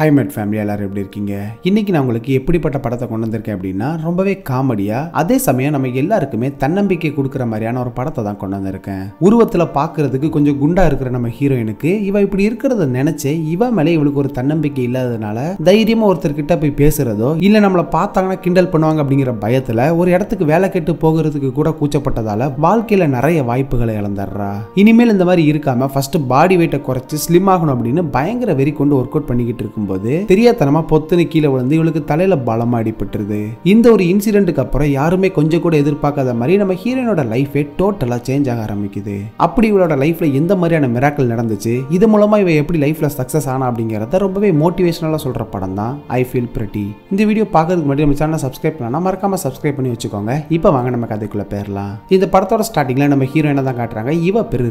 Hi மெட் family எல்லாரும் எப்படி இருக்கீங்க? இன்னைக்கு நான் உங்களுக்கு எப்படிப்பட்ட படத்தை கொண்டு வந்திருக்கேன் அப்படின்னா, ரொம்பவே காமெடியா, அதே சமயம் நம்ம எல்லாருக்குமே தன்னம்பிக்கை கொடுக்குற மாதிரியான ஒரு படத்தை தான் கொண்டு வந்திருக்கேன். உருவத்துல பாக்குறதுக்கு கொஞ்சம் குண்டா இருக்கிற நம்ம ஹீரோயினுக்கு இவ இப்படி இருக்கிறத நினைச்சு இவ மேலே இவளுக்கு ஒரு தன்னம்பிக்கை இல்லாததுனால தைரியமா ஒருத்தர்கிட்ட போய் பேசுறதோ இல்ல நம்மளை பார்த்தாங்கன்னா கிண்டல் பண்ணுவாங்க அப்படிங்கிற பயத்துல ஒரு இடத்துக்கு வேலை கெட்டு போகிறதுக்கு கூட கூச்சப்பட்டதால வாழ்க்கையில நிறைய வாய்ப்புகளை இழந்துடுறா. இனிமேல் இந்த மாதிரி இருக்காம ஃபர்ஸ்ட் பாடி வெயிட்டை குறைச்சு ஸ்லிம் ஆகணும் அப்படின்னு பயங்கர வெறி கொண்டு ஒர்க் அவுட் பண்ணிக்கிட்டு இருக்கும் போது தெரியாதனமா பொத்துன்னு கீழே விழுந்து இவளுக்கு தலையில பலமா அடிபட்டுருது. இந்த ஒரு இன்சிடென்ட்டுக்கு அப்புறம் யாருமே கொஞ்சம் கூட எதிர்பார்க்காத மாதிரி நம்ம ஹீரோனோட லைஃபே டோட்டலா சேஞ்ச் ஆக ஆரம்பிக்குது. அப்படி இவளோட லைஃப்ல எந்த மாதிரியான மிராக்கல் நடந்துச்சு, இது மூலமா இவ எப்படி லைஃப்ல சக்சஸ் ஆனா அப்படிங்கறத ரொம்பவே மோட்டிவேஷனலா சொல்ற படம் தான் ஐ ஃபீல் பிரிட்டி. இந்த வீடியோ பாக்கிறதுக்கு முன்னாடி நம்ம சேனலை சப்ஸ்கிரைப் பண்ணா மறக்காம சப்ஸ்கிரைப் பண்ணி வச்சுக்கோங்க. இப்ப வாங்க நம்ம கதைக்குள்ள போயிரலாம். இந்த படத்தோட ஸ்டார்டிங்ல நம்ம ஹீரோயினை தான் காட்டுறாங்க. இவ பெரு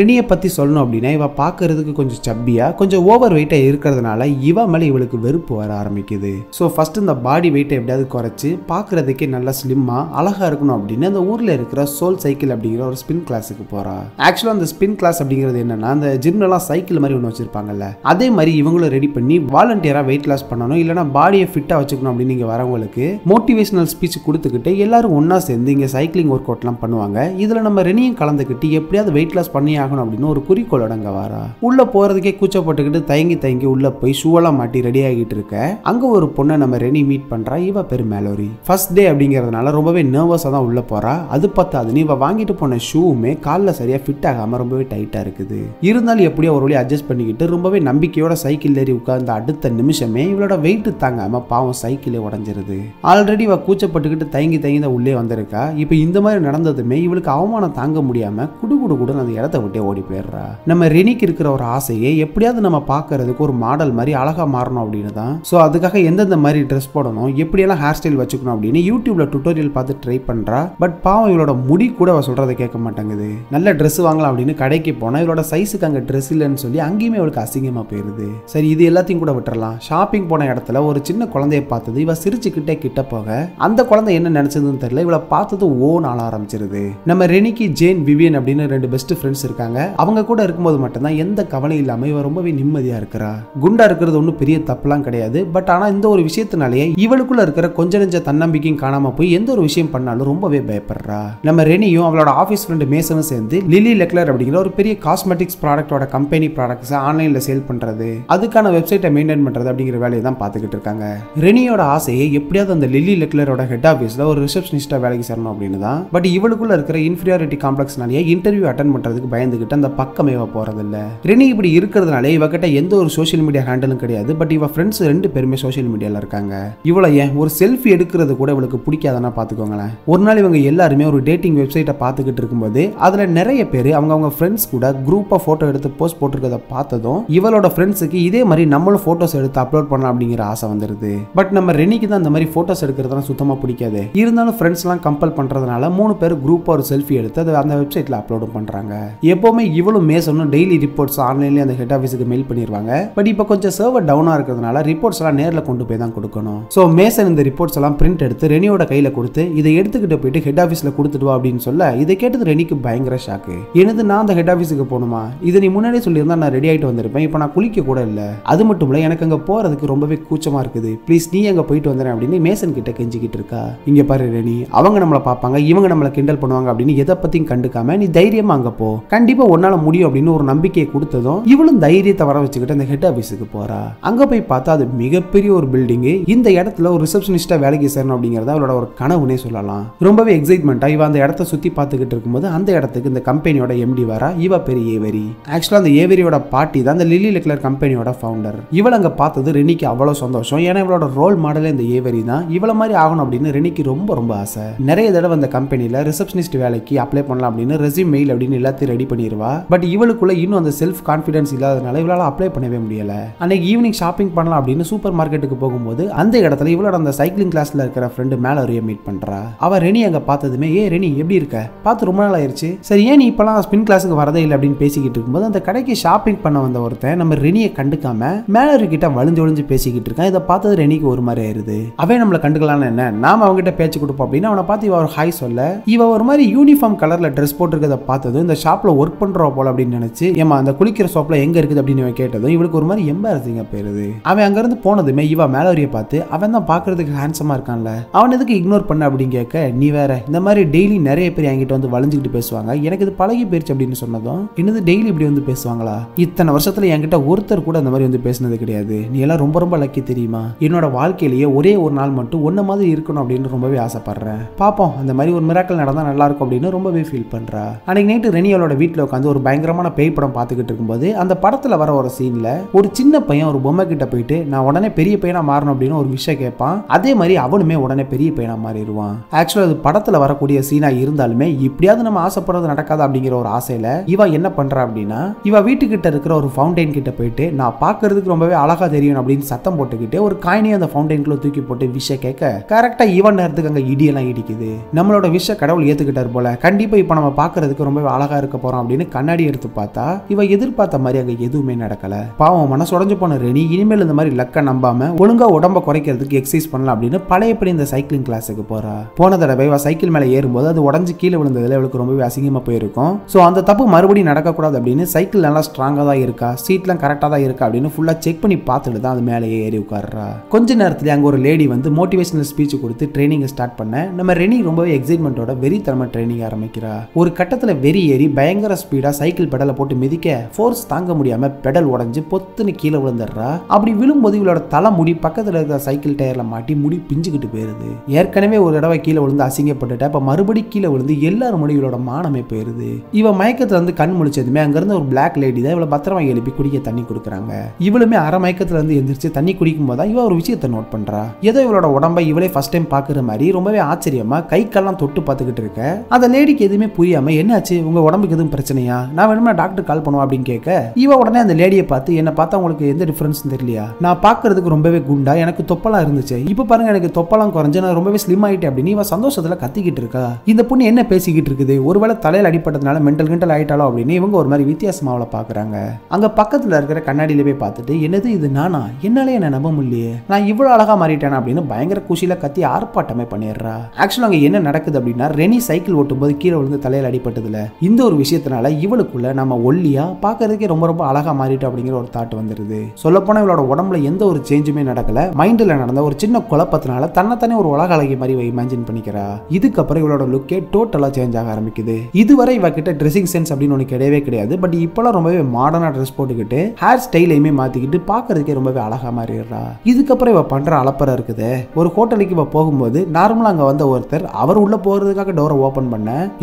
ரெனியை பத்தி சொல்லணும் அப்படின்னா, இவ பாக்குறதுக்கு கொஞ்சம் சப்பியா கொஞ்சம் ஓவர் வெயிட்டா இருக்கிறதுனால இவ மேல இவளுக்கு வெறுப்பு வர ஆரம்பிக்குது. சோ ஃபர்ஸ்ட் இந்த பாடி வெயிட் எப்படியாவது குறைச்சு பாக்குறதுக்கே நல்லா ஸ்லிம்மா அழகா இருக்கணும் அப்படின்னு அந்த ஊர்ல இருக்கிற சோல் சைக்கிள் அப்படிங்கிற ஒரு ஸ்பின் கிளாஸுக்கு போறா. ஆக்சுவலா அந்த ஸ்பின் கிளாஸ் அப்படிங்கிறது என்னன்னா, அந்த ஜிம்ல எல்லாம் சைக்கிள் மாதிரி ஒன்று வச்சிருப்பாங்கல்ல, அதே மாதிரி இவங்களும் ரெடி பண்ணி வாலண்டியரா வெயிட் லாஸ் பண்ணணும் இல்லைன்னா பாடியை ஃபிட்டா வச்சுக்கணும் அப்படின்னு நீங்க வரவங்களுக்கு மோட்டிவேஷனல் ஸ்பீச் கொடுத்துக்கிட்டு எல்லாரும் ஒன்னா சேர்ந்து இங்க சைக்கிளிங் ஒர்க் அவுட் எல்லாம் பண்ணுவாங்க. இதுல நம்ம ரெனியும் கலந்துக்கிட்டு எப்படியாவது வெயிட் லாஸ் பண்ணி ஆகணும் அப்படின்னு ஒரு குறிக்கோளோட அங்க வாரா. உள்ள போறதுக்கே கூச்சப்பட்டுக்கிட்டு தயங்கி உள்ள போய் ஷூவெல்லாம் மாட்டி ரெடி ஆகிட்டு இருக்க அங்க ஒரு பொண்ணை நம்ம ரெனி மீட் பண்றா. இவ பேர் மேலோரி. ஃபர்ஸ்ட் டே அப்படிங்கறதுனால ரொம்பவே நர்வஸா தான் உள்ள போறா. அது பத்தாதுன்னு இவ வாங்கிட்டு போன ஷூவுமே கால்ல சரியா ஃபிட் ஆகாம ரொம்பவே டைட்டா இருக்குது. இருந்தாலும் எப்படியோ ஒரு வழி அட்ஜஸ்ட் பண்ணிக்கிட்டு ரொம்பவே நம்பிக்கையோட சைக்கிள் ஏறி உட்கார்ந்த அடுத்த நிமிஷமே இவளோட வெயிட் தாங்காம பாவம் சைக்கிளே உடஞ்சிருது. ஆல்ரெடி இவ கூச்சப்பட்டுக்கிட்டு தயங்கி தான் உள்ளே வந்திருக்கா. இப்ப இந்த மாதிரி நடந்ததுமே இவளுக்கு அவமானம் தாங்க முடியாம குடுகுடுன்னு அந்த இடத்த விட்டே ஓடி போயிடுறா. நம்ம ரெனிக்கு இருக்கிற ஒரு ஆசையை எப்படியாவது நம்ம பார்க்கறதுக்கு ஒரு மாடல் மாதிரி அழகா மாறணும் அப்படின்னு தான். சோ அதுக்காக எந்தெந்த மாதிரி ட்ரெஸ் போடணும், எப்படியெல்லாம் ஹேர் ஸ்டைல் வச்சுக்கணும் அப்படின்னு யூடியூப்ல டுட்டோரியல் பார்த்து ட்ரை பண்றா. பட் பாவம் இவளோட முடி கூட அவ சொல்றதை கேட்க மாட்டேங்குது. நல்ல ட்ரெஸ் வாங்கலாம் அப்படின்னு கடைக்கு போனா இவளோட சைஸுக்கு அங்க ட்ரெஸ் இல்லைன்னு சொல்லி அங்கேயுமே அவளுக்கு அசிங்கமா போயிருது. சரி, இது எல்லாத்தையும் கூட விட்டுறலாம். ஷாப்பிங் போன இடத்துல ஒரு சின்ன குழந்தைய பார்த்தது இவ சிரிச்சுக்கிட்டே கிட்ட போக அந்த குழந்தை என்ன நினைச்சதுன்னு தெரியல, இவளை பார்த்தது ஓன் ஆள ஆரம்பிச்சிருது. நம்ம ரெனிக்கு ஜேன், விவியன் அப்படின்னு ரெண்டு பெஸ்ட் ஃப்ரெண்ட்ஸ் இருக்காங்க. அவங்க கூட இருக்கும்போது மட்டும்தான் எந்த கவலை இல்லாம இவ ரொம்பவே நிம்மதியா இருக்கிறா. குண்டா இருக்கிறது ஒன்றும் பெரிய தப்புலாம் கிடையாது. பட் ஆனா இந்த ஒரு விஷயத்தினாலேயே இவளுக்குள்ள இருக்கிற கொஞ்ச நெஞ்ச தன்னம்பிக்கையும் காணாம போய் எந்த ஒரு விஷயம் பண்ணாலும் ரொம்பவே பயப்படுறா. நம்ம ரெனியும் அவளோட ஆஃபீஸ் ஃப்ரெண்டு மேசனும் சேர்ந்து லிலி லெக்லர் அப்படிங்கிற ஒரு பெரிய காஸ்மெட்டிக்ஸ் ப்ராடக்டோட கம்பெனி ப்ராடக்ட்ஸ் ஆன்லைன்ல சேல் பண்றது, அதுக்கான வெப்சைட்டை மெயின்டைன் பண்றது அப்படிங்கிற வேலையை தான் பார்த்துக்கிட்டு இருக்காங்க. ரெனியோட ஆசையை எப்படியாவது அந்த லிலி லெக்லரோட ஹெட் ஆஃபீஸ்ல ஒரு ரிசப்ஷனிஸ்டா வேலைக்கு சேரணும் அப்படின்னு தான். பட் இவளுக்குள்ள இருக்கிற இன்ஃபீரியாரிட்டி காம்ப்ளெக்ஸ்னாலேயே இன்டர்வியூ அட்டென்ட் பண்றதுக்கு பயந்துகிட்டு அந்த பக்கமே போறதில்ல. ரெனி இப்படி இருக்கிறதுனால இவகிட்ட எந்த ஒரு சோசியல் மீடியா ஹேண்டலும் கிடையாது. பட் இவ ஃப்ரெண்ட்ஸ் ரெண்டு பேருமே சோசியல் மீடியால இருக்காங்க. இவளை ஏன் ஒரு செல்ஃபி எடுக்கிறது கூட இவளுக்கு பிடிக்காதனா பாத்துக்கோங்களேன். ஒரு நாள் இவங்க எல்லாருமே ஒரு டேட்டிங் வெப்சைட்டை பார்த்துக்கிட்டு இருக்கும்போது அதுல நிறைய பேர் அவங்க ஃப்ரெண்ட்ஸ் கூட குரூப்பா போட்டோ எடுத்து போஸ்ட் போட்டிருக்கிறத பார்த்ததும் இவளோட ஃப்ரெண்ட்ஸுக்கு இதே மாதிரி நம்மளும் போட்டோஸ் எடுத்து அப்லோட் பண்ணலாம் அப்படிங்கிற ஆசை வந்துருது. பட் நம்ம ரெனிக்கு தான் அந்த மாதிரி போட்டோஸ் எடுக்கிறதுலாம் சுத்தமா பிடிக்காது. இருந்தாலும் ஃப்ரெண்ட்ஸ் எல்லாம் கம்பல் பண்றதுனால மூணு பேர் குரூப்பா ஒரு செல்ஃபி எடுத்து அதை அந்த வெப்சைட்ல அப்லோட் பண்றாங்க. எப்பவுமே இவளும் மேசனும் டெய்லி ரிப்போர்ட்ஸ் ஆன்லைன்ல அந்த ஹெட் ஆபீஸ்க்கு மெயில் பண்ணிடுவாங்க. பட் இப்போ கொஞ்சம் சர்வர் டவுனா இருக்கிறதுனால ரிப்போர்ட்ஸ் எல்லாம் நேர்ல கொண்டு போய் தான் கொடுக்கணும். சோ மேசன் இந்த ரிப்போர்ட்ஸ் எல்லாம் பிரிண்ட் எடுத்து ரெனியோட கையில கொடுத்து இதை எடுத்துக்கிட்டு போயிட்டு ஹெட் ஆபீஸ்ல கொடுத்துட்டு வா அப்படின்னு சொல்ல இதை கேட்டது ரெனிக்கு பயங்கர ஷாக்கு. எனது நான் அந்த ஹெட் ஆபீஸ்க்கு போகணுமா? இதை நீ முன்னாடியே சொல்லியிருந்தா நான் ரெடி ஆயிட்டு வந்திருப்பேன். இப்போ நான் குளிக்க கூட இல்லை. அது மட்டும் இல்ல, எனக்கு அங்க போறதுக்கு ரொம்பவே கூச்சமா இருக்குது. ப்ளீஸ் நீ அங்க போயிட்டு வந்துடுறேன் அப்படின்னு மேசன் கிட்ட கெஞ்சிக்கிட்டு இருக்கா. இங்க பாரு ரெனி, அவங்க நம்மளை பார்ப்பாங்க, இவங்க நம்மளை கிண்டல் பண்ணுவாங்க அப்படின்னு எதை பத்தியும் கண்டுக்காம நீ தைரியமா அங்க போ, கண்டிப்பா உன்னால முடியும் அப்படின்னு ஒரு நம்பிக்கையை கொடுத்ததும் இவளும் தைரியத்தை வர வச்சுக்கிட்டு அந்த ஹெட் ஆபீஸுக்கு போறா. அங்க போய் பார்த்தா அது மிகப்பெரிய ஒரு பில்டிங். இந்த இடத்துல ஒரு ரிசப்ஷனிஸ்டா வேலைக்கு சேரணும் அப்படிங்கறத அவளோட ஒரு கனவுனே சொல்லலாம். ரொம்பவே எக்ஸைட்மெண்டா இவ அந்த இடத்த சுத்தி பார்த்துக்கிட்டு இருக்கும்போது அந்த இடத்துக்கு இந்த கம்பெனியோட எம்டி வரா. இவ பெரிய ஏவரி. ஆக்சுவலா அந்த ஏவரியோட பாட்டி தான் அந்த லிலி லெக்லர் கம்பெனியோட ஃபவுண்டர். இவளை அங்க பார்த்தது ரெனிக்கு அவ்வளவு சந்தோஷம். ஏன்னா இவளோட ரோல் மாடலே இந்த ஏவரி தான். இவள மாதிரி ஆகணும் அப்படின்னு ரெனிக்கு ரொம்ப ரொம்ப ஆசை. நிறைய தடவை அந்த கம்பெனியில ரிசப்ஷனிஸ்ட் வேலைக்கு அப்ளை பண்ணலாம் அப்படின்னு ரெஸ்யூம் மெயில் அப்படின்னு எல்லாத்தையும் ரெடி பண்ணிடுவா. பட் இவளுக்குள்ள இன்னும் அந்த செல்ஃப் கான்ஃபிடன்ஸ் இல்லாதனால இவளால அப்ளை பண்ணவே முடியல. அன்னைக்கு ஈவினிங் ஷாப்பிங் பண்ணலாம் அப்படின்னு சூப்பர் மார்க்கெட்டுக்கு போகும்போது அந்த இடத்துல இவளோட அந்த சைக்கிளிங் கிளாஸ்ல இருக்கிற ஃப்ரெண்டு மேலோரிய மீட் பண்றா. அவ ரெனி அங்க பார்த்ததுமே, ஏ ரெனி, எப்படி இருக்க? பார்த்து ரொம்ப நாள் ஆயிடுச்சு. சரி, ஏன் நீ இப்பெல்லாம் ஸ்பின் கிளாஸுக்கு வரதே இல்லை அப்படின்னு பேசிக்கிட்டு இருக்கும்போது அந்த கடைக்கு ஷாப்பிங் பண்ண வந்த ஒருத்தன் நம்ம ரெனியை கண்டுக்காம மேலோரி கிட்ட வழிஞ்சு பேசிக்கிட்டு இருக்கான். இதை பார்த்தது ரெனிக்கு ஒரு மாதிரி ஆயிருது. அவன் நம்மளை கண்டுக்கலாம்னு என்ன, நாம அவங்ககிட்ட பேச்சு கொடுப்போம் அப்படின்னு அவனை பார்த்து இவ ஒரு ஹாய் சொல்ல, இவ ஒரு மாதிரி யூனிஃபார்ம் கலர்ல ட்ரெஸ் போட்டுருக்கதை பார்த்ததும் இந்த ஷாப்ல ஒர்க் பண்றோம் போல அப்படின்னு நினைச்சு, ஏமா அந்த குளிக்கிற ஷாப்ல எங்க இருக்குது அப்படின்னு கேட்டதும் இவளுக்கு ஒரு மாதிரி எம்பாரசிங்கா எங்க போயிருது. அவன் அங்க இருந்து போனதுமே இவா மேலோரிய பார்த்து அவன் தான் பாக்குறதுக்கு ஹேண்ட்ஸமா இருக்கான்ல, அவன் எதுக்கு இக்னோர் பண்ண அப்படின்னு கேட்க, நீ வேற இந்த மாதிரி டெய்லி நிறைய பேர் என்கிட்ட வந்து வளைஞ்சுக்கிட்டு பேசுவாங்க, எனக்கு இது பழகி போயிருச்சு அப்படின்னு சொன்னதும், என்னது டெய்லி இப்படி வந்து பேசுவாங்களா, இத்தனை வருஷத்துல என்கிட்ட ஒருத்தர் கூட அந்த மாதிரி வந்து பேசினது கிடையாது, நீ எல்லாம் ரொம்ப ரொம்ப லக்கி தெரியுமா, என்னோட வாழ்க்கையிலேயே ஒரே ஒரு நாள் மட்டும் ஒன்ன மாதிரி இருக்கணும் அப்படின்னு ரொம்பவே ஆசைப்படுறேன், பாப்போம் அந்த மாதிரி ஒரு மிராக்கல் நடந்தா நல்லா இருக்கும் அப்படின்னு ரொம்பவே ஃபீல் பண்றா. அன்னைக்கு நைட்டு ரெனியோட வீட்டுல உட்காந்து ஒரு பயங்கரமான பேய் படம் பார்த்துக்கிட்டு இருக்கும்போது அந்த படத்துல வர ஒரு சீன்ல ஒரு சின்ன பையன் ஒரு பொம்மை கிட்ட போயிட்டு நான் உடனே பெரிய பையனா மாறணும் அப்படின்னு ஒரு விஷயம் கேட்பான். அதே மாதிரி அவனுமே உடனே பெரிய பையனா மாறிடுவான். ஆக்சுவலா அது படத்துல வரக்கூடிய சீனா இருந்தாலுமே இப்படியாவது நம்ம ஆசைப்படுறது நடக்காது அப்படிங்கிற ஒரு ஆசையில இவ என்ன பண்றா அப்படின்னா, இவ வீட்டுக்கிட்ட இருக்கிற ஒரு ஃபவுண்டைன் கிட்ட போயிட்டு நான் பாக்குறதுக்கு ரொம்பவே அழகா தெரியும் அப்படின்னு சத்தம் போட்டுக்கிட்டு ஒரு காயினையும் அந்த ஃபவுண்டைன்குள்ள தூக்கி போட்டு விஷயம் கேட்க, கரெக்டா இவன் நேரத்துக்கு அங்க இடியெல்லாம் இடிக்குது. நம்மளோட விஷயம் கடவுள் ஏத்துக்கிட்டாரு போல, கண்டிப்பா இப்ப நம்ம பாக்குறதுக்கு ரொம்பவே அழகா இருக்க போறோம் அப்படின்னு கண்ணாடி எடுத்து பார்த்தா இவ எதிர்பார்த்த மாதிரி அங்க எதுவுமே நடக்கல. பாவம் மனசு உடஞ்சு போன ரெனி இனிமேல் இந்த மாதிரி லக்க நம்பாம ஒழுங்கா உடம்ப குறைக்கிறதுக்கு எக்ஸசைஸ் பண்ணலாம் அப்படின்னு பழையபடி இந்த சைக்கிளிங் கிளாஸுக்கு போறா. போன தடவை இவ சைக்கிள் மேல ஏறும்போது அது உடஞ்சு கீழே விழுந்ததுல அவளுக்கு ரொம்பவே அசிங்கமா போயிருக்கும். சோ அந்த தப்பு மறுபடியும் நடக்கக்கூடாது அப்படின்னு சைக்கிள் நல்லா ஸ்ட்ராங்கா தான் இருக்கா, சீட்லாம் கரெக்டா தான் இருக்கா அப்படின்னு ஃபுல்லா செக் பண்ணி பார்த்துட்டு தான் அது மேலேயே ஏறி உட்கார்றா. கொஞ்ச நேரத்துல அங்க ஒரு லேடி வந்து மோட்டிவேஷனல் ஸ்பீச் கொடுத்து ட்ரைனிங் ஸ்டார்ட் பண்ண நம்ம ரெனி ரொம்பவே எக்ஸைட்மெண்டோட வெறித்தனமா ட்ரைனிங் ஆரம்பிக்கிறா. ஒரு கட்டத்துல வெறி ஏறி பயங்கர ஸ்பீடா சைக்கிள் பெடலை போட்டு மிதிக்க ஃபோர்ஸ் தாங்க முடியாம பெடல் உடஞ்சு பொத்துன்னு கீழே விழுந்துடுறா. அப்படி விழும்போது இவளோட தலை முடி பக்கத்துல இருக்கிற சைக்கிள் டயர்ல மாட்டி முடி பிஞ்சுக்கிட்டு போயிருது. ஏற்கனவே ஒரு தடவை கீழே விழுந்து அசிங்கப்பட்டுட்டா, இப்ப மறுபடியும் கீழே விழுந்து எல்லாரும் முடி இவளோட மானமே போயிருது. இவ மயக்கத்துல இருந்து கண் முழிச்சதுமே அங்க இருந்த ஒரு பிளாக் லேடி தான் இவளை பத்திரமா எழுப்பி குடிக்க தண்ணி கொடுக்குறாங்க. இவளுமே அரை மயக்கத்துல இருந்து எந்திரிச்சு தண்ணி குடிக்கும் போது இவ ஒரு விஷயத்தை நோட் பண்றா. ஏதோ இவளோட உடம்பை இவளே ஃபர்ஸ்ட் டைம் பாக்குற மாதிரி ரொம்பவே ஆச்சரியமா கை கல்லாம் தொட்டு பாத்துக்கிட்டு இருக்க. அந்த லேடிக்கு எதுவுமே புரியாம என்னாச்சு உங்க உடம்புக்கு எதுவும் பிரச்சனையா, நான் வேணும்னா டாக்டர் கால் பண்ணுவோம் அப்படின்னு கேட்க, இவ உடனே அந்த லேடியை பார்த்து என்ன பார்த்தா உங்களுக்கு எந்த டிஃபரன்ஸ் தெரியலையா, நான் பாக்குறதுக்கு ரொம்பவே குண்டா எனக்கு தொப்பலாம் இருந்துச்சு, இப்ப பாருங்க எனக்கு தொப்பலாம் குறைஞ்சு நான் ரொம்பவே ஸ்லிம் ஆயிட்டேன் அப்படின்னு இவ சந்தோஷத்துல கத்திக்கிட்டு இருக்கா. இந்த பொண்ணு என்ன பேசிக்கிட்டு இருக்குது, ஒருவேளை தலையில அடிபட்டதுனால மென்டல் கிண்டல் ஆயிட்டாலும் அப்படின்னு இவங்க ஒரு மாதிரி வித்தியாசமா அவளை பாக்குறாங்க. அங்க பக்கத்துல இருக்கிற கண்ணாடியில போய் பார்த்துட்டு என்னது இது நானா, என்னாலே என்ன நம்ப முடியலையே, நான் இவ்வளவு அழகா மாறிட்டேனா அப்படின்னு பயங்கர குஷியில கத்தி ஆர்ப்பாட்டமே பண்ணிடுறா. ஆக்சுவலா அங்க என்ன நடக்குது அப்படின்னா, ரெனி சைக்கிள் ஓட்டும் போது கீழே விழுந்து தலையில அடிபட்டதுல இந்த ஒரு விஷயத்தினால இவளுக்குள்ள நம்ம ஒல்லியா பாக்குறதுக்கே ரொம்ப ரொம்ப அழகா மாறிட்டோம் அப்படிங்கிற ஒரு தாட் வந்துருது. சொல்ல போனா இவளோட உடம்புல எந்த ஒரு சேஞ்சுமே நடக்கல, மைண்ட்ல நடந்த ஒரு சின்ன குழப்பத்தினால தன்னைத்தானே ஒரு உலக அழகி மாதிரி இமேஜின் பண்ணிக்கிறா. இதுக்கப்புறம் இவளோட லுக்கே டோட்டலா சேஞ்ச் ஆக ஆரம்பிக்குது. இதுவரை இவ கிட்ட ட்ரெஸ்ஸிங் சென்ஸ் அப்படின்னு ஒண்ணு கிடையவே கிடையாது, பட் இப்பெல்லாம் ரொம்பவே மாடர்னா ட்ரெஸ் போட்டுக்கிட்டு ஹேர் ஸ்டைலையுமே மாத்திக்கிட்டு பாக்குறதுக்கே ரொம்பவே அழகா மாறிடுறா. இதுக்கப்புறம் இவ பண்ற அலப்பறை இருக்குது. ஒரு ஹோட்டலுக்கு இவ போகும்போது நார்மலா அங்க வந்த ஒருத்தர் அவர் உள்ள போறதுக்காக டோரை ஓபன் பண்ண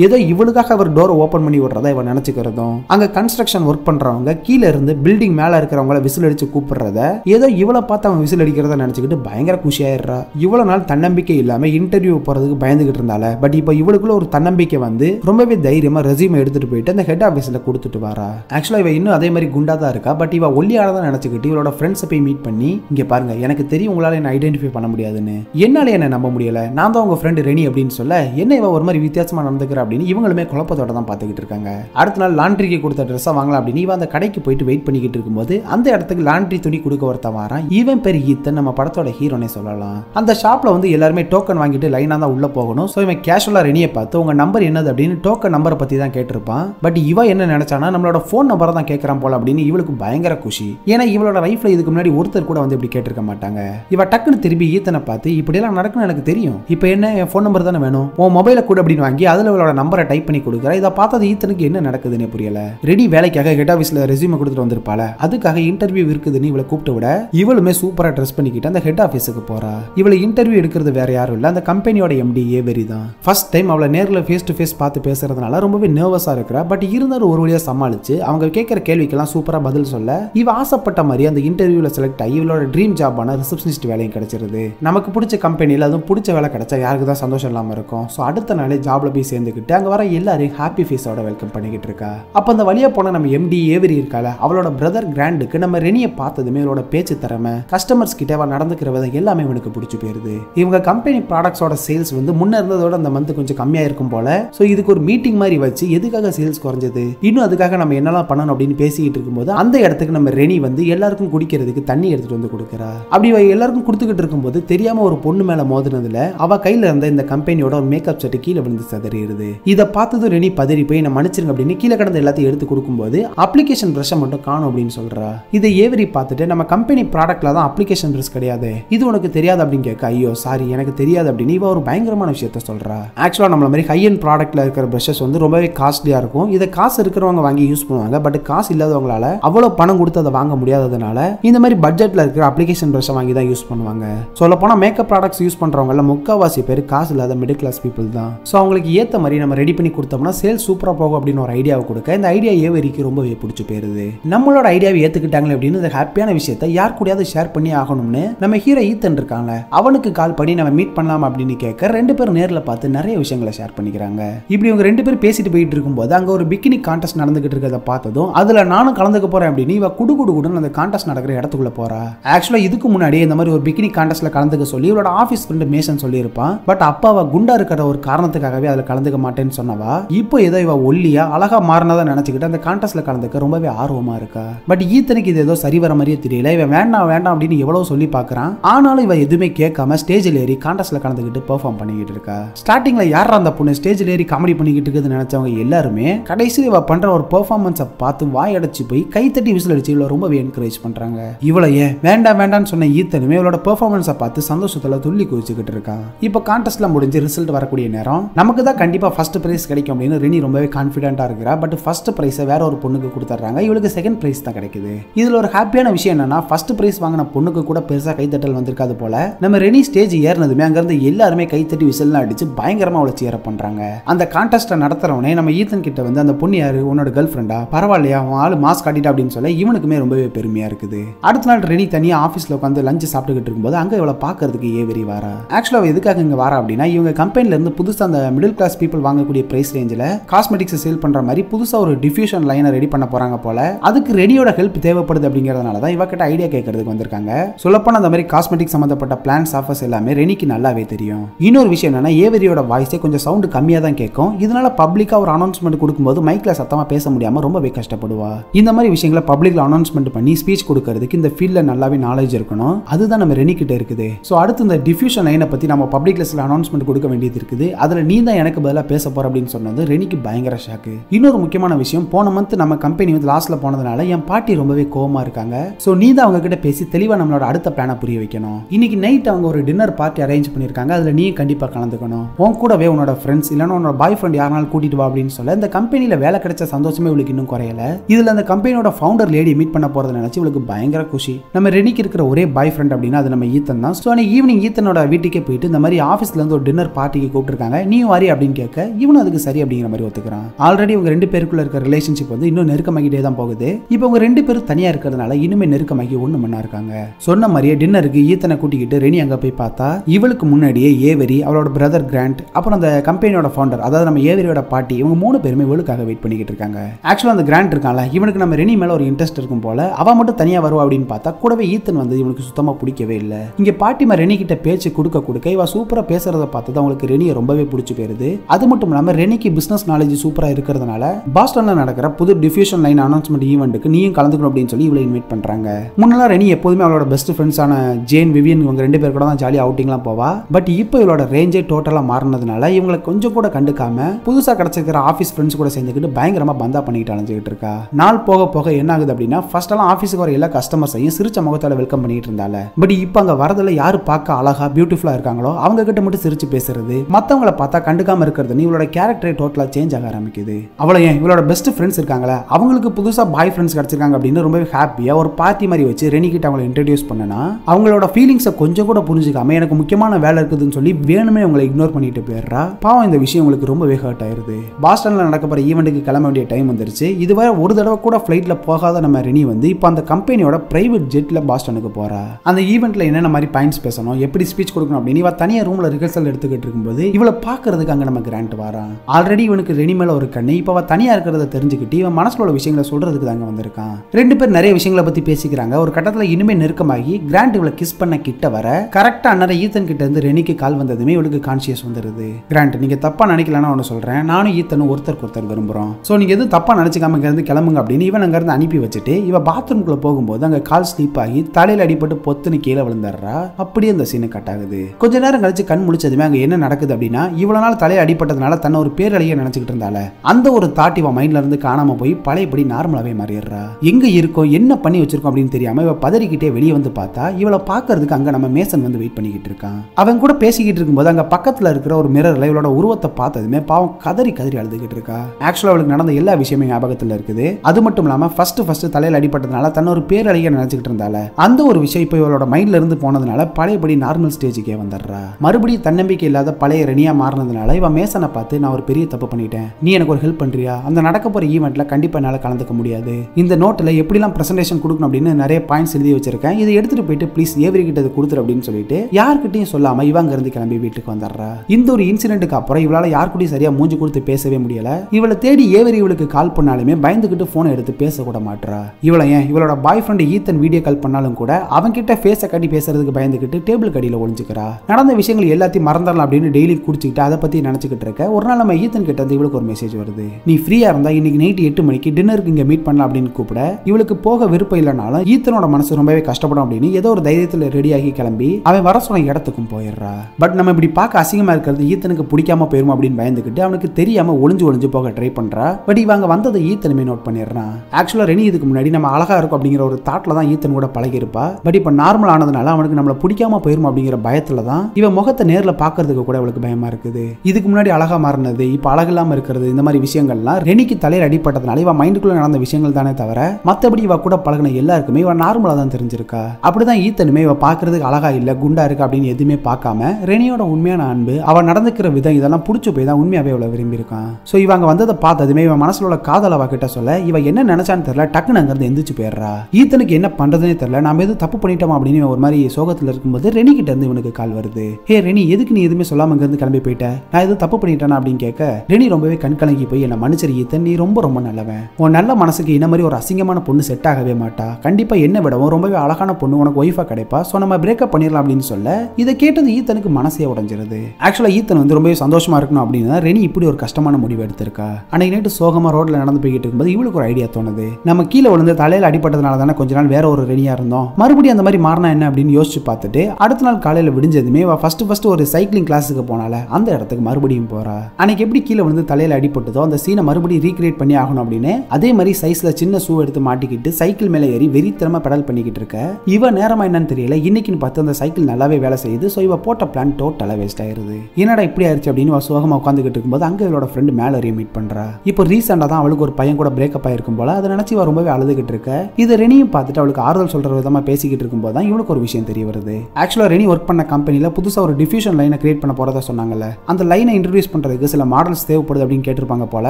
ஏதோ இவளுக்காக அவர் டோரை ஓபன் பண்ணி விடுறதா இவன் நினைச்சுக்கிறதும், அங்க கன்ஸ்ட்ரக்ஷன் ஒர்க் பண்றவங்க கீழே இருந்து பில்டிங் மேல இருக்கிறவங்கள விசில் அடிச்சு கூப்பிடுறத ஏதோ இவளை பார்த்து அவன் விசில் அடிக்கிறத நினைச்சுக்கிட்டு பயங்கர குஷியாயிடுறா. இவ்வளவு நாள் தன்னம்பிக்கை இல்லாம இன்டர்வியூ போறதுக்கு பயந்துகிட்டு இருந்தால பட் இப்ப இவளுக்குள்ள ஒரு தன்னம்பிக்கை வந்து ரொம்பவே தைரியமா ரெஸ்யூம் எடுத்துட்டு போயிட்டு அந்த ஹெட் ஆபீஸ்ல கொடுத்துட்டு வரா. ஆக்சுவலா இவ இன்னும் அதே மாதிரி குண்டா தான் இருக்கா, பட் இவ ஒல்லியால தான் நினைச்சுக்கிட்டு இவளோட ஃப்ரெண்ட்ஸை போய் மீட் பண்ணி இங்க பாருங்க எனக்கு தெரியும் உங்களால என்ன ஐடென்டிஃபை பண்ண முடியாதுன்னு, என்னால என்ன நம்ப முடியல, நான் தான் உங்க ஃப்ரெண்ட் ரெனி அப்படின்னு சொல்ல என்ன இவ ஒரு மாதிரி வித்தியாசமா நடந்துக்கிறா அப்படின்னு இவங்களுமே குழப்பத்தோட தான் பாத்துக்கிட்டு இருக்காங்க. அடுத்த நாள் லாண்ட்ரிக்கு கொடுத்த ட்ரெஸ்ஸை வாங்கலாம் அப்படின்னு இவன் அந்த கடைக்கு போயிட்டு வெயிட் பண்ணிக்கிட்டு இருக்கும்போது அந்த இடத்துக்கு லாண்ட்ரி துணி கொடுக்க ஒருத்தன் வரான். இவன் பேர் ஈத்தன், நம்ம படத்தோட ஹீரோனே சொல்லலாம். அந்த ஷாப்ல வந்து எல்லாருமே டோக்கன் வாங்கிட்டு லைனா தான் உள்ள போகணும். சோ இவன் கேஷுவலா ரெனியை பார்த்து உங்க நம்பர் என்னது அப்படின்னு டோக்கன் நம்பரை பத்தி தான் கேட்டிருப்பான். பட் இவ என்ன நினைச்சானா நம்மளோட போன் நம்பரை தான் கேட்கறான் போல அப்படின்னு இவளுக்கு பயங்கர குஷி. ஏன்னா இவளோட லைஃப்ல இதுக்கு முன்னாடி ஒருத்தர் கூட வந்து இப்படி கேட்டிருக்க மாட்டாங்க. இவ டக்குன்னு திரும்பி ஈத்தனை பார்த்து இப்படி எல்லாம் நடக்குன்னு எனக்கு தெரியும், இப்போ என்ன என் போன் நம்பர் தானே வேணும், உன் மொபைல கூட அப்படின்னு வாங்கி அதுல இவளோட நம்பரை டைப் பண்ணி கொடுக்குற. இதை பார்த்தது ஈத்தனுக்கு என்ன நடக்குதுன்னு புரியல. ரெடி வேலைக்காக ஹெட் ஆபீஸ்ல ரெஸ்யூம் கொடுத்துட்டு வந்திருப்பாள, அதுக்காக இன்டர்வியூ இருக்குதுன்னு இவளை கூப்பிட்டு விட இவளுமே சூப்பரா ட்ரெஸ் பண்ணிக்கிட்டு அந்த ஹெட் ஆபீஸுக்கு போறா. இவளை இன்டர்வியூ எடுக்கிறது வேற யாரும் இல்ல, அந்த கம்பெனியோட எம்டி ஏவரி தான். ஃபர்ஸ்ட் டைம் அவளை நேர்ல ஃபேஸ் டு ஃபேஸ் பார்த்து பேசுறதுனால ரொம்பவே நர்வஸா இருக்கிறா. பட் இருந்தாலும் ஒரு வழியா சமாளிச்சு அவங்க கேட்கிற கேள்விக்கெல்லாம் சூப்பரா பதில் சொல்ல இவ ஆசைப்பட்ட மாதிரி அந்த இன்டர்வியூல செலக்ட் ஆகி இவளோட ட்ரீம் ஜாபான ரிசப்ஷனிஸ்ட் வேலையும் கிடைச்சிருது. நமக்கு பிடிச்ச கம்பெனியில அதுவும் பிடிச்ச வேலை கிடைச்சா யாருக்கு தான் சந்தோஷம் இல்லாம இருக்கும். சோ அடுத்த நாளே ஜாப்ல போய் சேர்ந்துக்கிட்டு அங்க வர எல்லாரையும் ஹாப்பி ஃபேஸோட வெல்கம் பண்ணிக்கிட்டு இருக்கா. அப்ப அந்த வழியா போன நம்ம எம்டி ஏவரி இருக்கால அவளோட பிரதர் கிராண்டுக்கு நம்ம ரெனியை பார்த்ததுமே அவளோட பேச்சு திறமை கஸ்டமர்ஸ் கிட்ட நடந்துக்கிற விதம் எல்லாமே இவனுக்கு பிடிச்சி போயிருது. இவங்க கம்பெனி ப்ராடக்ட்ஸோட சேல்ஸ் வந்து முன்ன இருந்ததோட அந்த மந்த் கொஞ்சம் கம்மியா இருக்கும் போல. சோ இதுக்கு ஒரு மீட்டிங் மாதிரி வச்சு எதுக்காக சேல்ஸ் குறைஞ்சது இன்னும் அதுக்காக நம்ம என்னெல்லாம் பண்ணணும் அப்படின்னு பேசிக்கிட்டு இருக்கும்போது அந்த இடத்துக்கு நம்ம ரெனி வந்து எல்லாருக்கும் குடிக்கிறதுக்கு தண்ணி எடுத்துட்டு வந்து கொடுக்குறா. அப்படி எல்லாருக்கும் கொடுத்துக்கிட்டு இருக்கும்போது தெரியாம ஒரு பொண்ணு மேல மோதினதுல அவ கையில இருந்த இந்த கம்பெனியோட ஒரு மேக்கப் செட்டு கீழே விழுந்து சிதறிடுது. இதை பார்த்ததும் ரெனி பதறி போய் என்ன மன்னிச்சிருங்க அப்படின்னு கீழே கடந்த எல்லாத்தையும் எடுத்து கொடுக்கும்போது அப்ளிகேஷன் பிரஷ் மட்டும் காணும் அப்படின்னு சொல்றா. இதை ஏவரி கேட்டகரி பார்த்துட்டு நம்ம கம்பெனி ப்ராடக்ட்ல தான் அப்ளிகேஷன் ரிஸ்க் கிடையாது, இது உனக்கு தெரியாது அப்படின்னு கேட்க, ஐயோ சாரி எனக்கு தெரியாது அப்படின்னு இவ ஒரு பயங்கரமான விஷயத்த சொல்றா. ஆக்சுவலா நம்மள மாதிரி ஹை எண்ட் ப்ராடக்ட்ல இருக்கிற பிரஷஸ் வந்து ரொம்பவே காஸ்ட்லியா இருக்கும். இதை காசு இருக்கிறவங்க வாங்கி யூஸ் பண்ணுவாங்க, பட் காசு இல்லாதவங்களால அவ்வளவு பணம் கொடுத்து அதை வாங்க முடியாததுனால இந்த மாதிரி பட்ஜெட்ல இருக்கிற அப்ளிகேஷன் பிரஷ் வாங்கி தான் யூஸ் பண்ணுவாங்க. சொல்ல போனா மேக்கப் ப்ராடக்ட்ஸ் யூஸ் பண்றவங்கல முக்காவாசி பேர் காசு இல்லாத மிடில் கிளாஸ் பீப்புள் தான். சோ அவங்களுக்கு ஏத்த மாதிரி நம்ம ரெடி பண்ணி கொடுத்தோம்னா சேல் சூப்பரா போகும் அப்படின்னு ஒரு ஐடியாவை கொடுக்க, இந்த ஐடியா ஏவரிக்கு ரொம்பவே பிடிச்சி போயிருது. நம்மளோட ஐடியாவை ஏத்துக்கிட்டாங்களே அப்படின்னு இந்த ஹாப்பியான விஷயத்தை யார் கூடயாவது ஷேர் பண்ணி ஆகணும்னு நம்ம ஹீரோ ஈத்தன் இருக்காங்க, அவனுக்கு கால் பண்ணி நம்ம மீட் பண்ணலாம் அப்படின்னு கேட்க ரெண்டு பேரும் நேரில் பார்த்து நிறைய விஷயங்களை ஷேர் பண்ணிக்கிறாங்க. இப்படி இவங்க ரெண்டு பேரும் பேசிட்டு போயிட்டு இருக்கும்போது அங்க ஒரு பிகினி கான்டெஸ்ட் நடந்துகிட்டு இருக்கிறத பார்த்ததும் அதுல நானும் கலந்துக்க போறேன் அப்படின்னு இவ குடுன்னு அந்த கான்டெஸ்ட் நடக்கிற இடத்துக்குள்ள போறா. ஆக்சுவலா இதுக்கு முன்னாடி இந்த மாதிரி ஒரு பிகினி கான்டெஸ்ட்ல கலந்துக்க சொல்லி இவளோட ஆபீஸ் ஃப்ரெண்ட் மேஷன் சொல்லியிருப்பான், பட் அப்பாவை குண்டா இருக்கிற ஒரு காரணத்துக்காகவே அதுல கலந்துக்க மாட்டேன்னு சொன்னவா இப்போ ஏதோ இவ ஒல்லியா அழகா மாறினதா நினைச்சுக்கிட்டு அந்த கான்டெஸ்ட்ல கலந்துக்க ரொம்பவே ஆர்வமா இருக்கா. பட் ஈத்தனுக்கு இது ஏதோ சரி வர மாதிரியே தெரியல, இவன் வேண்டாம் வேண்டாம் அப்படின்னு எவ்வளவு சொல்லி பாக்குறான், ஆனாலும் இவ எதுவுமே கேட்காம ஸ்டேஜில் ஏறி கான்டெஸ்ட்ல கலந்துக்கிட்டு பெர்ஃபார்ம் பண்ணிக்கிட்டு இருக்கா. ஸ்டார்டிங்ல யாரா அந்த பொண்ணு ஸ்டேஜில் ஏறி காமெடி பண்ணிக்கிட்டு இருக்குதுன்னு நினைச்சவங்க எல்லாருமே கடைசியில் இவ பண்ற ஒரு பெர்ஃபார்மன்ஸை பார்த்து வாய் அடைச்சு போய் கைத்தட்டி விசில் அடிச்சு இவளை ரொம்பவே என்கரேஜ் பண்றாங்க. இவளை ஏன் வேண்டாம் வேண்டாம்னு சொன்ன ஈத்தனுமே இவளோட பெர்ஃபார்மன்ஸை பார்த்து சந்தோஷத்துல துள்ளி குதிச்சுக்கிட்டு இருக்கா. இப்போ கான்டெஸ்ட்ல முடிஞ்சு ரிசல்ட் வரக்கூடிய நேரம், நமக்கு தான் கண்டிப்பா ஃபர்ஸ்ட் பிரைஸ் கிடைக்கும் அப்படின்னு ரெனி ரொம்பவே கான்ஃபிடென்ட்டா இருக்கிறா. பட் ஃபர்ஸ்ட் பிரைஸை வேற ஒரு பொண்ணுக்கு கொடுத்துறாங்க, இவளுக்கு செகண்ட் பிரைஸ் தான் கிடைக்குது. இதுல ஒரு ஹாப்பியான விஷயம் என்னன்னா, ஃபர்ஸ்ட் பிரைஸ் வாங்கின பொண்ணுக்கு கூட பெருசா கைத்தட்டல் வந்திருக்காது போல. நம்ம ரெனி ஸ்டேஜ் ஏறினதுமே அங்க இருந்து எல்லாருமே கைத்தட்டி விசில்லாம் அடிச்சு பயங்கரமா அவளை சேர பண்றாங்க. அந்த கான்டெஸ்ட்டை நடத்துறவனே நம்ம ஈத்தன் கிட்ட வந்து அந்த பொண்ணு யாரு உன்னோட கேர்ள் ஃப்ரெண்டா, பரவாயில்லையா உன் ஆள் மாஸ்க் காட்டிட்டா அப்படின்னு சொல்ல இவனுக்குமே ரொம்பவே பெருமையா இருக்குது. அடுத்த நாள் ரெனி தனியா ஆபீஸ்ல உட்காந்து லஞ்ச் சாப்பிட்டுக்கிட்டு இருக்கும்போது அங்க இவளை பாக்குறதுக்கு ஏவரி வாரா. ஆக்சுவலா எதுக்காக இங்க வாரா அப்படின்னா, இவங்க கம்பெனில இருந்து புதுசா அந்த மிடில் கிளாஸ் பீப்புள் வாங்கக்கூடிய பிரைஸ் ரேஞ்சில் காஸ்மெட்டிக்ஸ் சேல் பண்ற மாதிரி புதுசா ஒரு டிஃபியூஷன் லைனை ரெடி பண்ண போறாங்க போல. அதுக்கு ரெனியோட ஹெல்ப் தேவைப்படுது அப்படிங்கறதுனால தான் இவகிட்ட ஐடியா கேட்கறதுக்கு வந்திருக்காங்க. சொல்லப்போனா அந்த மாதிரி காஸ்மெட்டிக் சம்பந்தப்பட்ட பிளான்ஸ் ஆஃபர்ஸ் எல்லாமே ரெனிக்கு நல்லாவே தெரியும். இன்னொரு விஷயம் என்னன்னா, ஏவரியோட வாய்ஸே கொஞ்சம் சவுண்டு கம்மியா தான் கேட்கும், இதனால பப்ளிக்கா ஒரு அனௌன்ஸ்மெண்ட் கொடுக்கும்போது மைக்ல சத்தமா பேச முடியாம ரொம்பவே கஷ்டப்படுவா. இந்த மாதிரி விஷயங்களை பப்ளிக்ல அனௌன்ஸ்மெண்ட் பண்ணி ஸ்பீச் கொடுக்கறதுக்கு இந்த ஃபீல்ட்ல நல்லாவே நாலேஜ் இருக்கணும், அதுதான் நம்ம ரெனி கிட்ட இருக்குது. சோ அடுத்து இந்த டிஃபியூஷன் லைனை பத்தி நம்ம பப்ளிக்ல சில அனௌன்ஸ்மெண்ட் கொடுக்க வேண்டியது இருக்குது, அதுல நீ தான் எனக்கு பதிலாக பேச போற அப்படின்னு சொன்னது ரெனிக்கு பயங்கர ஷாக்கு. இன்னொரு முக்கியமான விஷயம், போன மந்த் நம்ம கம்பெனி வந்து லாஸ்ட்ல போனதுனால என் பாட்டி ரொம்பவே கோவமா இருக்காங்க, சோ நீ தான் அவங்க கிட்ட பேசி தெளிவா நம்மளோட அடுத்த பிளான புரிய வைக்கணும். இன்னைக்கு நைட் அவங்க ஒரு டின்னர் பார்ட்டி அரேஞ்ச் பண்ணிருக்காங்க, அதுல நீ கண்டிப்பா கலந்துக்கணும், உன் கூடவே உன்னோட ஃப்ரெண்ட்ஸ் இல்லைன்னா உன்னோட பாய் ஃப்ரெண்ட் யாராலும் கூட்டிட்டு வா அப்படின்னு சொல்ல இந்த கம்பெனியில வேலை கிடைச்ச சந்தோஷமே இவளுக்கு இன்னும் குறையல. இதுல அந்த கம்பெனியோட ஃபவுண்டர் லேடி மீட் பண்ண போறதை நினைச்சு இவளுக்கு பயங்கர குஷி. நம்ம ரெனிக்கு இருக்கிற ஒரே பாய் ஃப்ரெண்ட் அப்படின்னா அது நம்ம ஈத்தன் தான். சோ அன்னைக்கு ஈவினிங் ஈத்தனோட வீட்டுக்கே போயிட்டு இந்த மாதிரி ஆபீஸ்ல இருந்து ஒரு டின்னர் பார்ட்டிக்கு கூப்பிட்டுருக்காங்க, நீ வாரி அப்படின்னு கேட்க இவனும் அதுக்கு சரி அப்படிங்கிற மாதிரி ஒத்துக்கிறான். ஆல்ரெடி உங்க ரெண்டு பேருக்குள்ள இருக்கிற ரிலேஷன்ஷிப் வந்து இன்னும் நெருக்கமாகிட்டே தான் போகுது. இப்போ உங்க ரெண்டு பேரும் தனியா இருக்கிறதுனால இன்னுமே நெருக்கமாகி ஒண்ணு மண்ணா இருக்காங்க. சொன்ன மாதிரியே டின்னருக்கு ஈத்தனை கூட்டிக்கிட்டு ரெனி அங்க போய் பார்த்தா இவளுக்கு முன்னாடியே ஏவரி, அவளோட பிரதர் கிராண்ட், அப்புறம் அந்த கம்பெனியோட ஃபவுண்டர் அதாவது நம்ம ஏவரியோட பாட்டி, இவங்க மூணு பேருமே இவளுக்காக வெயிட் பண்ணிக்கிட்டு இருக்காங்க. ஆக்சுவலா அந்த கிராண்ட் இருக்கான்ல, இவனுக்கு நம்ம ரெனி மேல ஒரு இன்ட்ரெஸ்ட் இருக்கும் போல, அவ மட்டும் தனியா வருவா அப்படின்னு பார்த்தா கூடவே ஈத்தன் வந்து இவனுக்கு சுத்தமா பிடிக்கவே இல்லை. இங்க பாட்டிமா ரெனி கிட்ட பேச்சு கொடுக்க கொடுக்க இவ சூப்பரா பேசுறத பார்த்தது அவங்களுக்கு ரெனியை ரொம்பவே பிடிச்சி போயிருது. அது மட்டும் இல்லாம ரெனிக்கு பிசினஸ் நாலேஜ் சூப்பரா இருக்கிறதுனால பாஸ்டன்ல நடக்கிற புது டிஃபியூஷன் லைன் அனௌன்ஸ்மெண்ட் ஈவென்ட்க்கு நீயும் கலந்துக்கணும் அப்படின்னு சொல்லி இவளை இன்வைட் பண்றாங்க. முன்னெல்லாம் ரெனி எப்போதுமே அவளோட பெஸ்ட் ஃப்ரெண்ட்ஸான ஜேன், விவியன் இவங்க ரெண்டு பேர் கூட தான் ஜாலியா அவுட்டிங்லாம் போவா. பட் இப்போ இவளோட ரேஞ்சே டோட்டலா மாறினதுனால இவங்களை கொஞ்சம் கூட கண்டுக்காம புதுசா கிடைச்சிருக்கிற ஆஃபீஸ் ஃப்ரெண்ட்ஸ் கூட சேர்ந்துக்கிட்டு பயங்கரமா பந்தா பண்ணிட்டு அலைஞ்சுக்கிட்டு இருக்கா. நாள் போக போக என்ன ஆகுது அப்படின்னா, ஃபர்ஸ்ட் எல்லாம் ஆஃபீஸுக்கு வர எல்லா கஸ்டமர்ஸையும் சிரிச்ச முகத்தால வெல்கம் பண்ணிட்டு இருந்தால, பட் இப்போ அங்க வரதுல யாரு பார்க்க அழகா பியூட்டிஃபுல்லா இருக்காங்களோ அவங்க கிட்ட மட்டும் சிரிச்சு பேசுறது, மத்தவங்களை பார்த்தா கண்டுக்காம இருக்கிறது இவளோட கேரக்டரே டோட்டலா சேஞ்ச் ஆக ஆரம்பிக்குது. அவளை ஏன் இவளோட பெஸ்ட் ஃப்ரெண்ட்ஸ் இருக்காங்களா, அவங்களுக்கு புதுசா பாய் ஃப்ரெண்ட்ஸ் கிடைச்சிருக்காங்க அப்படின்னு ரொம்பவே ஹாப்பியா ஒரு பார்ட்டி மாதிரி வச்சு ரெனி கிட்ட அவங்களை இன்ட்ரோடியூஸ் பண்ணனா அவங்களோட ஃபீலிங்ஸை கொஞ்சம் கூட புரிஞ்சுக்காம எனக்கு முக்கியமான வேலை இருக்குதுன்னு சொல்லி வேணுமே அவங்களை இக்னோர் பண்ணிட்டு போயிடுறா. பாவம் இந்த விஷயம் உங்களுக்கு ரொம்பவே ஹர்ட் ஆயிருது. பாஸ்டன்ல நடக்கப்படுற ஈவெண்ட்டுக்கு கிளம்ப வேண்டிய டைம் வந்துருச்சு. இதுவரை ஒரு தடவை கூட ஃபிளைட்ல போகாத நம்ம ரெனி வந்து இப்போ அந்த கம்பெனியோட பிரைவேட் ஜெட்ல பாஸ்டனுக்கு போறா. அந்த ஈவெண்ட்ல என்னென்ன மாதிரி பாயிண்ட்ஸ் பேசணும், எப்படி ஸ்பீச் கொடுக்கணும் அப்படின்னு இவ தனியா ரூம்ல ரிஹர்சல் எடுத்துக்கிட்டு இருக்கும்போது இவளை பாக்குறதுக்கு அங்க நம்ம கிராண்ட் வரான். ஆல்ரெடி இவனுக்கு ரெனி மேல ஒரு கண்ணு, இப்போ அவ தனியா இருக்கிறத தெரிஞ்சுக்கிட்டு இவன் மனசுல விஷயங்களை சொல்றதுக்கு தாங்க வந்திருக்கான். ரெண்டு பேர் நிறைய விஷயங்களை பத்தி பேசிக்கிறாங்க. ஒரு கட்டத்துல இனிமே நெருக்கமாகி கிராண்ட் இவளை கிஸ் பண்ண கிட்ட வர கரெக்டா அண்ணா ஈத்தன் கிட்ட இருந்து ரெனிக்கு கால் வந்ததுமே இவளுக்கு கான்சியஸ் வந்துருது. கிராண்ட், நீங்க தப்பா நினைக்கலன்னு ஒன்னு சொல்றேன், நானும் ஈத்தனும் ஒருத்தருக்கு ஒருத்தர் விரும்புறோம், சோ நீங்க எதுவும் தப்பா நினைச்சுக்காம இங்க இருந்து கிளம்புங்க அப்படின்னு இவன் அங்க இருந்து அனுப்பி வச்சுட்டு இவ பாத்ரூம் குள்ள போகும்போது அங்க கால் ஸ்லீப் ஆகி தலையில அடிபட்டு பொத்துன்னு கீழே விழுந்துடுறா. அப்படியே அந்த சீனு கட் ஆகுது. கொஞ்ச நேரம் கழிச்சு கண் முடிச்சதுமே அங்க என்ன நடக்குது அப்படின்னா, இவ்வளவு நாள் தலையை அடிபட்டதுனால தன்னை ஒரு பேரழிய நினைச்சுக்கிட்டு இருந்தால அந்த ஒரு தாட் இவன் மைண்ட்ல இருந்து காணாம போய் பழையபடி நார்மலாவே மாறிடுறா. எங்க இருக்கோம், என்ன பண்ணி வச்சிருக்கோம் அப்படின்னு தெரியாமல் இவள் பதறிக்கிட்டே வெளியே வந்து பார்த்தா இவளை பார்க்கறதுக்கு அங்கே நம்ம மேசன் வந்து வெயிட் பண்ணிக்கிட்டு இருக்கான். அவன் கூட பேசிக்கிட்டு இருக்கும்போது அங்கே பக்கத்தில் இருக்கிற ஒரு மிரர்ல இவளோட உருவத்தை பார்த்ததுமே பாவம் கதறி கதறி அழுதுகிட்டு இருக்கா. ஆக்சுவலாக அவளுக்கு நடந்த எல்லா விஷயமே ஞாபகத்தில் இருக்குது. அது மட்டும் இல்லாமல் ஃபர்ஸ்ட் தலையில் அடிபட்டதுனால தன்னை ஒரு பேரழிய நினைச்சுக்கிட்டு இருந்தால அந்த ஒரு விஷயம் இப்போ இவளோட மைண்ட்ல இருந்து போனதுனால பழையபடி நார்மல் ஸ்டேஜுக்கே வந்துடுறா. மறுபடியும் தன்னம்பிக்கை இல்லாத பழைய ரெனியா மாறினதுனால இவன் மேசனை பார்த்து நான் ஒரு பெரிய தப்பு பண்ணிட்டேன், நீ எனக்கு ஒரு ஹெல்ப் பண்றியா, அந்த நடக்க போற ஈவெண்ட்ல கண்டிப்பா என்னால் கலந்துக்க முடியாது, இந்த நோட்டில் எப்படிலாம் பிரசன்டேஷன் கொடுக்கணும் அப்படின்னு நிறைய பாயிண்ட்ஸ் எழுதி வச்சிருக்கேன், இதை எடுத்துட்டு போயிட்டு ப்ளீஸ் ஏவரிக்கிட்டது கொடுத்துரு அப்படின்னு சொல்லிட்டு யார்கிட்டையும் சொல்லாம இவங்க இருந்து கிளம்பி வீட்டுக்கு வந்துடுறா. இந்த ஒரு இன்சிடென்ட்டுக்கு அப்புறம் இவளால் யாருக்கிட்டையும் சரியா மூஞ்சி கொடுத்து பேசவே முடியல. இவளை தேடி ஏவரி இவளுக்கு கால் பண்ணாலுமே பயந்துகிட்டு போனை எடுத்து பேச கூட மாட்டா. இவளை ஏன் இவளோட boyfriend Ethan video call பண்ணாலும் கூட அவன் கிட்ட ஃபேஸை கட்டி பேசுறதுக்கு பயந்துக்கிட்டு டேபிள் கடியில ஒளிஞ்சுக்கிறா. நடந்த விஷயங்கள் எல்லாத்தையும் மறந்துடலாம் அப்படின்னு டெய்லி குடிச்சுக்கிட்டு அதை பத்தி நினைச்சுக்கிட்டு இருக்க ஒரு நாள் நம்ம ஈத்தன் கிட்ட இருந்து இவளுக்கு ஒரு மெசேஜ் வருது. நீ ஃப்ரீயா இருந்தா இன்னைக்கு நைட் 8 மணிக்கு டின்னருக்கு இங்க மீட் பண்ணலாம் அப்படின்னு கூப்பிட இவளுக்கு போக விருப்பம் இல்லைனாலும் ஈத்தனோட மனசு ரொம்பவே கஷ்டப்படும் அப்படின்னு ஏதோ ஒரு தைரியத்துல ரெடியாகி கிளம்பி அவன் வர சொன்ன இடத்துக்கும் போயிடுறா. பட் நம்ம இப்படி பார்க்க அசிங்கமா இருக்கிறது ஈத்தனுக்கு பிடிக்காம போயிடும் அப்படின்னு பயந்துக்கிட்டு அவனுக்கு தெரியாம ஒளிஞ்சு போக ட்ரை பண்றா. பட் இவங்க வந்ததை ஈத்தனுமே நோட் பண்ணிடுறான். ஆக்சுவலா ரெனி இதுக்கு முன்னாடி நம்ம அழகா இருக்கும் அப்படிங்கிற ஒரு தாட்ல தான் ஈத்தன் கூட பழகிருப்பா. பட் இப்போ நார்மல் ஆனதுனால அவனுக்கு நம்மளை பிடிக்காம போயிரும் அப்படிங்கிற பயத்துல தான் இவன் முகத்தை நேரில் பார்க்கறதுக்கு கூட அவளுக்கு பயமா இருக்குது. இதுக்கு முன்னாடி அழகா மாறினது இப்போ அழகில்லாம இருக்கிறது இந்த மாதிரி விஷயங்கள்லாம் ரெனிக்கு தலையில் அடிப்பட்டதுனால இவன் மைண்டுக்குள்ள நடந்த விஷயங்கள் தானே தவிர மற்றபடி இவ கூட பழகின எல்லாருக்குமே இவன் நார்மலா தான் தெரிஞ்சிருக்கா. அப்படிதான் ஈத்தனுமே இவ பார்க்கறதுக்கு அழகா இல்ல குண்டா இருக்கு அப்படின்னு எதுவுமே பார்க்காம ரெனியோட உண்மையான அன்பு அவன் நடந்துக்கிற விதம் இதெல்லாம் பிடிச்சி போய் தான் உண்மையாவே இவளை விரும்பி இருக்கான். ஸோ இவங்க வந்ததை பார்த்ததுமே இவன் மனசுல உள்ள காதலவா கிட்ட சொல்ல இவன் என்ன நினைச்சான்னு தெரியல டக்குன்னு அங்கிருந்து எந்திரிச்சு போயிடுறா. ஈத்தனுக்கு என்ன பண்றதுன்னே தெரியல, நாம எதுவும் தப்பு பண்ணிட்டோம் அப்படின்னு ஒரு மாதிரி சோகத்துல இருக்கும்போது ரெனி கிட்ட இருந்து இவனுக்கு கால் வருது. ஹே ரெனி, எதுக்கு நீ எதுவுமே சொல்லாம இங்கிருந்து கிளம்பி போயிட்ட, நான் எதுவும் தப்பு பண்ணிட்டேனா அப்படின்னு கேட்க ரெனி ரொம்பவே கண்கலங்கி போய் என்ன மன்னிச்சிரு ஈத்தன், நீ ரொம்ப ரொம்ப நல்லவன், உன் நல்ல மனசுக்கு இந்த மாதிரி ஒரு அசிங்கமான பொண்ணு செட் ஆகவே மாட்டா, கண்டிப்பா என்ன விடவும் ரொம்பவே அழகான பொண்ணு உனக்கு ஒய்ஃபா கிடைப்பா, சோ நம்ம பிரேக்கப் பண்ணிடலாம் அப்படின்னு சொல்ல இதை கேட்டது ஈத்தனுக்கு மனசே உடஞ்சிருது. ஆக்சுவலா ஈத்தன் வந்து ரொம்பவே சந்தோஷமா இருக்கணும் அப்படின்னு தான் ரெனி இப்படி ஒரு கஷ்டமான முடிவு எடுத்திருக்கா. அன்னைக்கு நைட்டு சோகமா ரோட்ல நடந்து போய்கிட்டு இருக்கும்போது இவளுக்கு ஒரு ஐடியா தோணுது. நம்ம கீழே விழுந்து தலையில அடிபட்டதுனால தானே கொஞ்ச நாள் வேற ஒரு ரெனியா இருந்தோம், மறுபடியும் அந்த மாதிரி மாறினா என்ன அப்படின்னு யோசிச்சு பார்த்துட்டு அடுத்த நாள் காலையில விடிஞ்சதுமே ஃபர்ஸ்ட் ஒரு சைக்கிளிங் கிளாஸுக்கு போனால அந்த இடத்துக்கு மறுபடியும் போறா. அன்னைக்கு எப்படி கீழே விழுந்து தலையில அடிபட்டதோ அந்த சீனை மறுபடியும் ரீக்ரியேட் பண்ணி ஆகணும் அப்படின்னு அதே மாதிரி சைஸ்ல சின்ன ஷூ எடுத்து மாட்டிக்கிட்டு சைக்கிள் மேல ஏறி வெறித்தனமா பெடல் பண்ணிக்கிட்டு இருக்க இவ நேரமா என்னன்னு தெரியல இன்னைக்குன்னு பார்த்து அந்த சைக்கிள் நல்லாவே வேலை செய்யுது. ஸோ இவ போட்ட பிளான் டோட்டலா வேஸ்ட் ஆயிருது. என்னடா இப்படி ஆயிடுச்சு அப்படின்னு சோகமா உட்காந்துக்கிட்டு இருக்கும்போது அங்க இவளோட ஃப்ரெண்ட் மேலரிய மீட் பண்றா. இப்போ ரீசெண்டா தான் அவளுக்கு ஒரு பையன் கூட பிரேக்கப் ஆயிருக்கும் போல அதை நினைச்சு இவ ரொம்பவே அழுதுகிட்டு இருக்க இதை ரெனியும் பார்த்துட்டு அவளுக்கு ஆறுதல் சொல்ற விதமா பேசிக்கிட்டு இருக்கும்போது தான் இவளுக்கு ஒரு விஷயம் தெரிய வருது. ஆக்சுவலா ரெனி ஒர்க் பண்ண கம்பெனியில புதுசா ஒரு டிஃபியூஷன் லைனை கிரியேட் பண்ண போறதா சொன்னாங்கல்ல, அந்த லைனை இன்ட்ரோடியூஸ் பண்றதுக்கு சில மாடல்ஸ் தேவைப்படுது அப்படின்னு கேட்டிருப்பாங்க போல.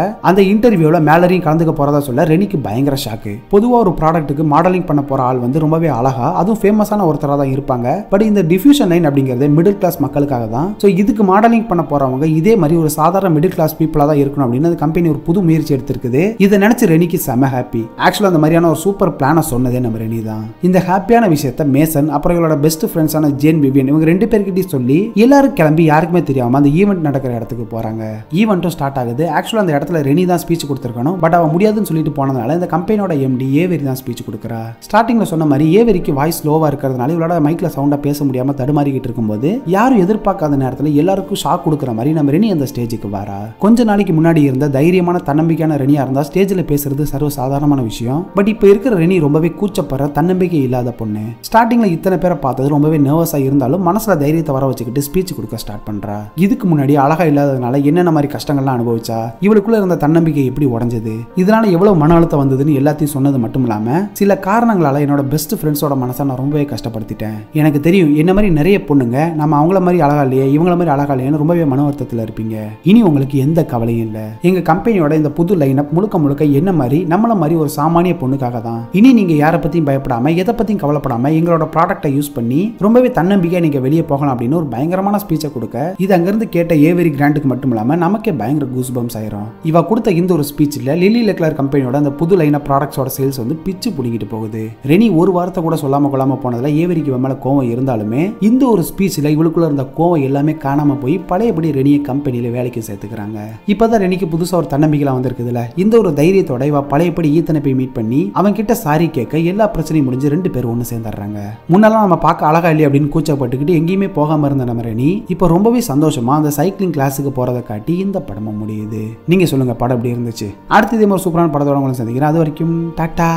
அந்த இன்டர்வியூல மேலரியும் கலந்துக்க போறதா சொல்ல ரெனிக்கு பயங்கர ஷாக்கு. பொதுவா ஒரு ப்ராடக்ட்டுக்கு மாடலிங் பண்ண போற ஆள் வந்து ரொம்பவே அழகா அதுவும் ஃபேமஸான ஒருத்தரா தான் இருப்பாங்க. பட் இந்த டிஃபியூஷன் லைன் அப்படிங்கிறது மிடில் கிளாஸ் மக்களுக்காக தான். ஸோ இதுக்கு மாடலிங் பண்ண போறவங்க இதே மாதிரி ஒரு சாதாரண மிடில் கிளாஸ் பீப்புளா தான் இருக்கணும் அப்படின்னு அந்த கம்பெனி ஒரு புது முயற்சி எடுத்திருக்குது. இதை நினைச்சு ரெனிக்கு செம ஹாப்பி. ஆக்சுவலா அந்த மாதிரியான ஒரு சூப்பர் பிளான சொன்னதே நம்ம ரெனி தான். இந்த ஹாப்பியான விஷயத்த மேசன் அப்புறம் இவளோட பெஸ்ட் ஃப்ரெண்ட்ஸான ஜேன் விவியன் இவங்க 2 பேர்கிட்டையும் சொல்லி எல்லாரும் கிளம்பி யாருக்குமே தெரியாம அந்த ஈவெண்ட் நடக்கிற இடத்துக்கு போறாங்க. ஈவெண்ட்டும் ஸ்டார்ட் ஆகுது. ஆக்சுவலா அந்த இடத்துல ரெனி தான் ஸ்பீச் கொடுத்திருக்கணும். பட் அவ முடியாதுன்னு சொல்லிட்டு போனதுனால இந்த கம்பெனியோட எம்டி ஏவரி தான் ஸ்பீச் கொடுக்குறா. ஸ்டார்டிங்ல சொன்ன மாதிரி ஏவரிக்கு வாய்ஸ் லோவா இருக்கிறதுனால இவளோட மைக்ல சவுண்டா பேச முடியாம தடுமாறிக்கிட்டு இருக்கும்போது யாரும் எதிர்பார்க்காத நேரத்தில் எல்லாருக்கும் ஷாக் கொடுக்குற மாதிரி நம்ம ரெனி அந்த ஸ்டேஜுக்கு வரா. கொஞ்ச நாளைக்கு முன்னாடி இருந்த தைரியமான தன்னம்பிக்கையான ரெனியா இருந்தா ஸ்டேஜில் பேசுறது சர்வசாதாரணமான விஷயம். பட் இப்போ இருக்கிற ரெனி ரொம்பவே கூச்சப்படுற தன்னம்பிக்கை இல்லாத பொண்ணு. ஸ்டார்டிங்ல இத்தனை பேரை பார்த்தது ரொம்பவே நர்வஸா இருந்தாலும் மனசுல தைரியத்தை வர வச்சுக்கிட்டு ஸ்பீச் கொடுக்க ஸ்டார்ட் பண்றா. இதுக்கு முன்னாடி அழகா இல்லாததுனால என்னென்ன மாதிரி கஷ்டங்கள்லாம் அனுபவிச்சா, இவளுக்குள்ள இருந்த தன்னம்பிக்கை எப்படி உடஞ்சது, இதனால எவ்வளவு மன அழுத்தம் வந்ததுன்னு எல்லாத்தையும் சொன்னது மட்டும் இல்லாம சில காரணங்களால என்னோட பெஸ்ட் ஃப்ரெண்ட்ஸோட மனசை நான் ரொம்பவே கஷ்டப்படுத்திட்டேன், எனக்கு தெரியும் என்ன மாதிரி நிறைய பொண்ணுங்க நம்ம அவங்கள மாதிரி அழகா இல்லையே இவங்கள மாதிரி அழகா இல்லையேன்னு ரொம்பவே மன வருத்தத்தில் இருப்பீங்க, இனி உங்களுக்கு எந்த கவலையும் இல்லை, எங்க கம்பெனியோட இந்த புது லைனப் முழுக்க முழுக்க என்ன மாதிரி நம்மள மாதிரி ஒரு சாமானிய பொண்ணுக்காக தான், இனி நீங்க யாரை பத்தியும் பயப்படாம எதை பத்தியும் கவலைப்படாம எங்களோட ப்ராடக்ட்டை யூஸ் பண்ணி ரொம்பவே தன்னம்பிக்கையா நீங்க வெளியே போகலாம் அப்படின்னு ஒரு பயங்கரமான ஸ்பீச்சை கொடுக்க இது அங்கிருந்து கேட்ட ஏவரி கிராண்டுக்கு மட்டும் இல்லாம நமக்கே பயங்கர கூஸ் பம்ஸ் ஆயிரும். இவ கொடுத்த இந்த ஒரு ஸ்பீச்ல லிலி லெக்லர் கம்பெனியோட அந்த புது லைனப் ப்ராடக்ட்ஸோட சேல்ஸ் வந்து பிச்சு புடிக்கிட்டு போகுது. ரெனி ஒரு வார்த்தை கூட சொல்லாம கொள்ளாம போனதுல ஏவரிக்கு மேல கோவம் இருந்தாலுமே இந்த ஒரு ஸ்பீச்ல இவளுக்குள்ள இருந்த கோவம் எல்லாமே காணாம போய் பழையபடி ரெனியை கம்பெனியில வேலைக்கு சேர்த்துக்கிறாங்க. இப்பதான் ரெனிக்கு புதுசா ஒரு தன்னம்பிக்கைலாம் வந்திருக்குதுல, இந்த ஒரு தைரியத்தோட இவ பழையபடி ஈத்தனை போய் மீட் பண்ணி அவன் கிட்ட சாரி கேட்க எல்லா பிரச்சனையும் முடிஞ்சு 2 பேரும் ஒன்று சேர்ந்துடுறாங்க. முன்னெல்லாம் நம்ம பார்க்க அழகா இல்லையே அப்படின்னு கூச்சப்பட்டுக்கிட்டு எங்கேயுமே போகாம இருந்த நம்ம ரெனி இப்போ ரொம்பவே சந்தோஷமா அந்த சைக்கிளிங் கிளாஸுக்கு போறதை காட்டி இந்த படமும் முடியுது. நீங்க சொல்லுங்க படம் எப்படி இருந்துச்சு? அடுத்து இதே மாதிரி சூப்பரான படத்தோட உங்களை சந்திக்கிறேன். அது வரைக்கும் டாட்டா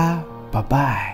பாய்.